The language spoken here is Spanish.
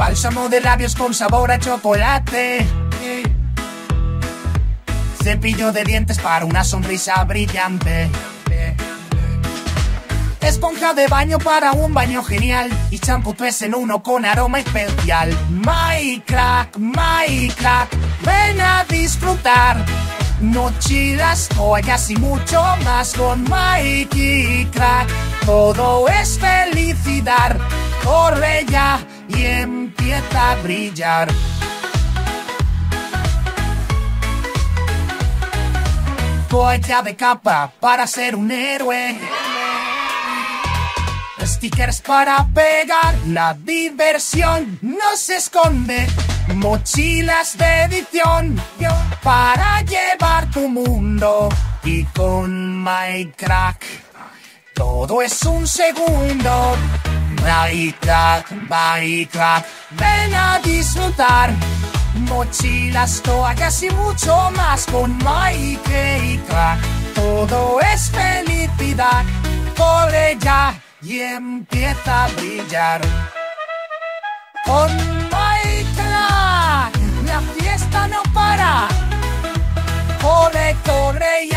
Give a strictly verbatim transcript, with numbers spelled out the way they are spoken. bálsamo de labios con sabor a chocolate, cepillo de dientes para una sonrisa brillante, esponja de baño para un baño genial y champú tres en uno con aroma especial. My crack, my crack, ven a disfrutar. Mochilas, toallas y mucho más con Mikecrack. Todo es felicidad. Corre ya y empieza a brillar. Toalla de capa para ser un héroe. Stickers para pegar, la diversión no se esconde. Mochilas de edición para llevar tu mundo. Y con Mikecrack todo es un segundo. Mikecrack, Mikecrack, ven a disfrutar. Mochilas, toallas y mucho más con Mikecrack. Todo es felicidad. Corre ya y empieza a brillar. Con Mikecrack, la fiesta no para. Corre, corre y